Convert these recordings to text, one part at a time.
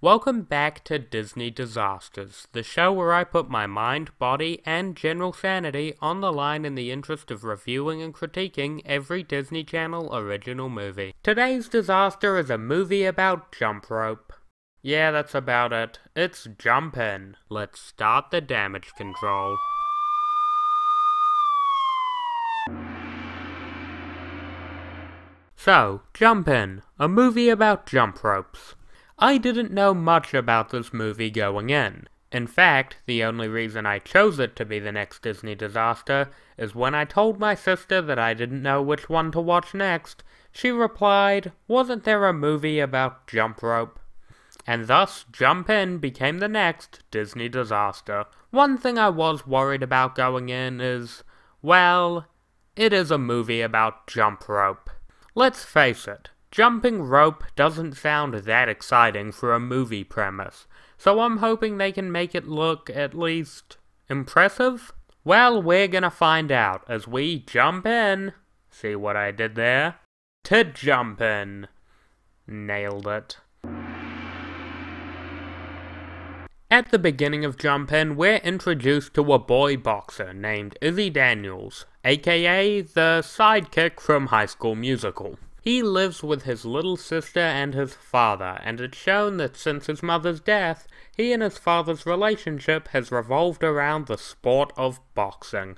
Welcome back to Disney Disasters, the show where I put my mind, body, and general sanity on the line in the interest of reviewing and critiquing every Disney Channel original movie. Today's disaster is a movie about jump rope. Yeah, that's about it. It's Jump In. Let's start the damage control. So, Jump In, a movie about jump ropes. I didn't know much about this movie going in. In fact, the only reason I chose it to be the next Disney disaster is when I told my sister that I didn't know which one to watch next, she replied, "Wasn't there a movie about jump rope?" And thus, Jump In became the next Disney disaster. One thing I was worried about going in is, well, it is a movie about jump rope. Let's face it. Jumping rope doesn't sound that exciting for a movie premise, so I'm hoping they can make it look, at least, impressive? Well, we're gonna find out as we jump in. See what I did there? To Jump In. Nailed it. At the beginning of Jump In, we're introduced to a boy boxer named Izzy Daniels, aka the sidekick from High School Musical. He lives with his little sister and his father, and it's shown that since his mother's death, he and his father's relationship has revolved around the sport of boxing.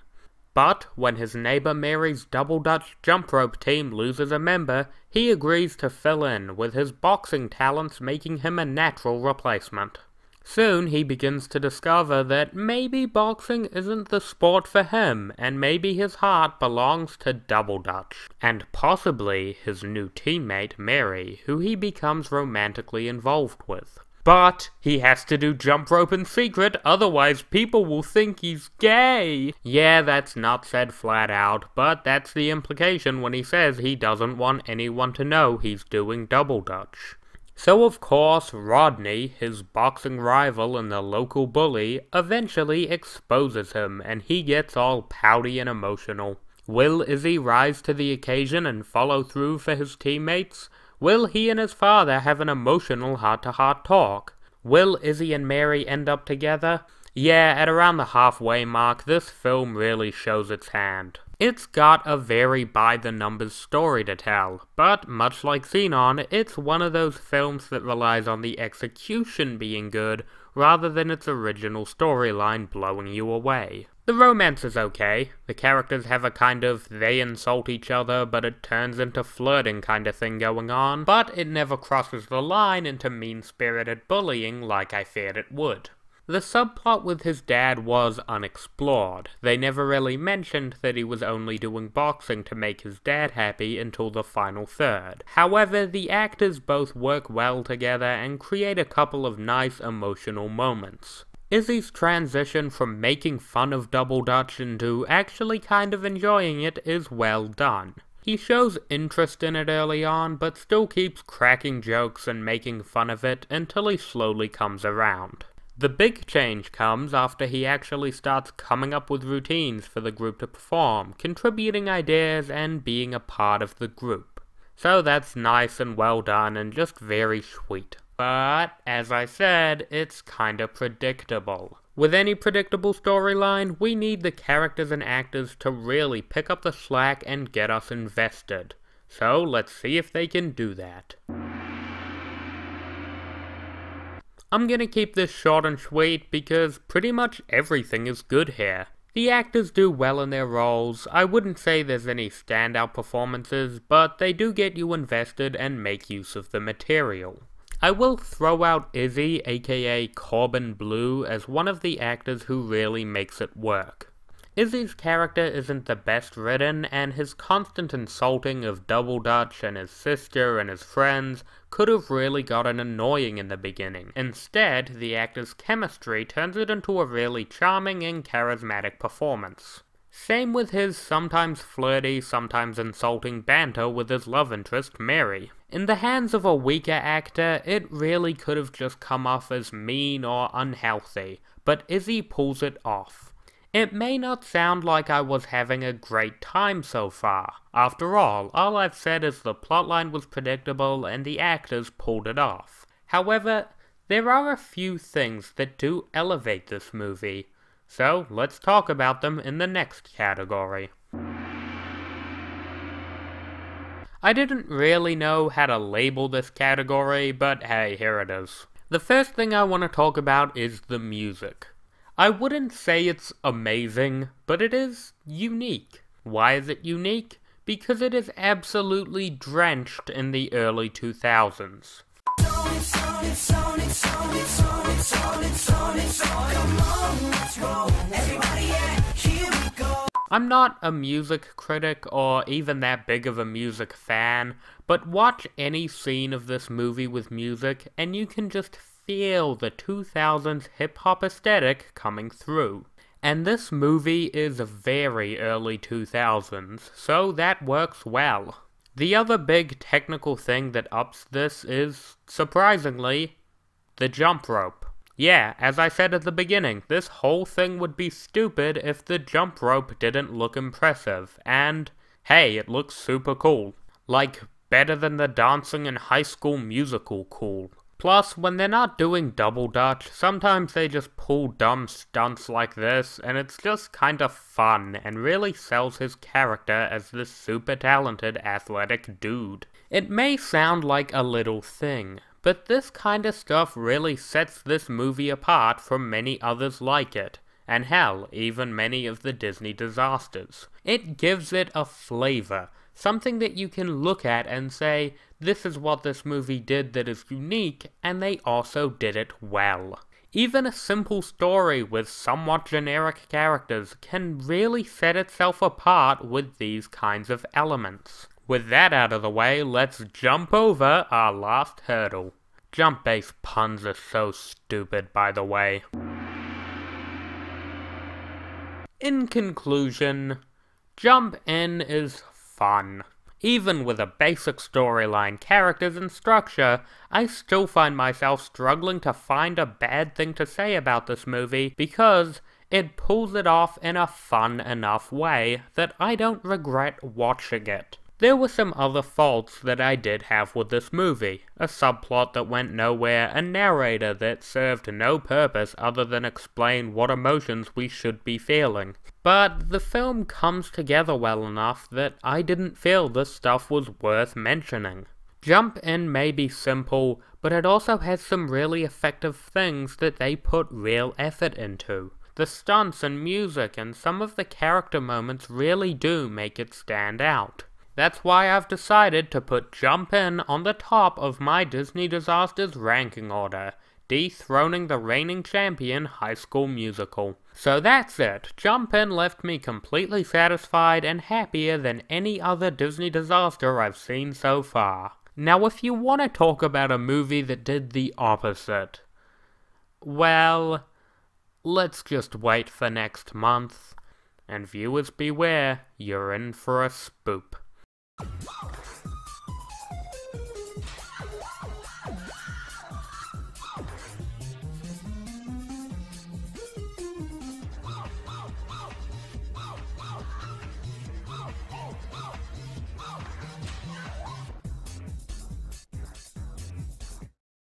But when his neighbor Mary's double Dutch jump rope team loses a member, he agrees to fill in, with his boxing talents making him a natural replacement. Soon he begins to discover that maybe boxing isn't the sport for him, and maybe his heart belongs to double Dutch, and possibly his new teammate Mary, who he becomes romantically involved with. But he has to do jump rope in secret, otherwise people will think he's gay! Yeah, that's not said flat out, but that's the implication when he says he doesn't want anyone to know he's doing double Dutch. So of course, Rodney, his boxing rival and the local bully, eventually exposes him, and he gets all pouty and emotional. Will Izzy rise to the occasion and follow through for his teammates? Will he and his father have an emotional heart-to-heart talk? Will Izzy and Mary end up together? Yeah, at around the halfway mark, this film really shows its hand. It's got a very by-the-numbers story to tell, but much like Xenon, it's one of those films that relies on the execution being good, rather than its original storyline blowing you away. The romance is okay. The characters have a kind of they insult each other, but it turns into flirting kind of thing going on, but it never crosses the line into mean-spirited bullying like I feared it would. The subplot with his dad was unexplored. They never really mentioned that he was only doing boxing to make his dad happy until the final third. However, the actors both work well together and create a couple of nice emotional moments. Izzy's transition from making fun of double Dutch into actually kind of enjoying it is well done. He shows interest in it early on, but still keeps cracking jokes and making fun of it until he slowly comes around. The big change comes after he actually starts coming up with routines for the group to perform, contributing ideas and being a part of the group. So that's nice and well done and just very sweet. But, as I said, it's kinda predictable. With any predictable storyline, we need the characters and actors to really pick up the slack and get us invested. So let's see if they can do that. I'm gonna keep this short and sweet because pretty much everything is good here. The actors do well in their roles. I wouldn't say there's any standout performances, but they do get you invested and make use of the material. I will throw out Izzy, aka Corbin Blue, as one of the actors who really makes it work. Izzy's character isn't the best written, and his constant insulting of double Dutch and his sister and his friends could have really gotten annoying in the beginning. Instead, the actor's chemistry turns it into a really charming and charismatic performance. Same with his sometimes flirty, sometimes insulting banter with his love interest, Mary. In the hands of a weaker actor, it really could have just come off as mean or unhealthy, but Izzy pulls it off. It may not sound like I was having a great time so far. After all I've said is the plotline was predictable and the actors pulled it off. However, There are a few things that do elevate this movie, so let's talk about them in the next category. I didn't really know how to label this category, but hey, here it is. The first thing I want to talk about is the music. I wouldn't say it's amazing, but it is unique. Why is it unique? Because it is absolutely drenched in the early 2000s. I'm not a music critic or even that big of a music fan, but watch any scene of this movie with music and you can just feel the 2000s hip-hop aesthetic coming through. And this movie is very early 2000s, so that works well. The other big technical thing that ups this is, surprisingly, the jump rope. Yeah, as I said at the beginning, this whole thing would be stupid if the jump rope didn't look impressive, and hey, it looks super cool. Like, better than the dancing in High School Musical cool. Plus, when they're not doing double dutch, sometimes they just pull dumb stunts like this, and it's just kinda fun, and really sells his character as this super talented athletic dude. It may sound like a little thing, but this kind of stuff really sets this movie apart from many others like it, and hell, even many of the Disney disasters. It gives it a flavor, something that you can look at and say, this is what this movie did that is unique, and they also did it well. Even a simple story with somewhat generic characters can really set itself apart with these kinds of elements. With that out of the way, let's jump over our last hurdle. Jump-based puns are so stupid, by the way. In conclusion, Jump In is fun. Even with a basic storyline, characters, and structure, I still find myself struggling to find a bad thing to say about this movie because it pulls it off in a fun enough way that I don't regret watching it. There were some other faults that I did have with this movie, a subplot that went nowhere, a narrator that served no purpose other than explain what emotions we should be feeling. But the film comes together well enough that I didn't feel this stuff was worth mentioning. Jump In may be simple, but it also has some really effective things that they put real effort into. The stunts and music and some of the character moments really do make it stand out. That's why I've decided to put Jump In on the top of my Disney Disasters ranking order, dethroning the reigning champion High School Musical. So that's it. Jump In left me completely satisfied and happier than any other Disney disaster I've seen so far. Now if you want to talk about a movie that did the opposite, well, let's just wait for next month. And viewers beware, you're in for a spoop.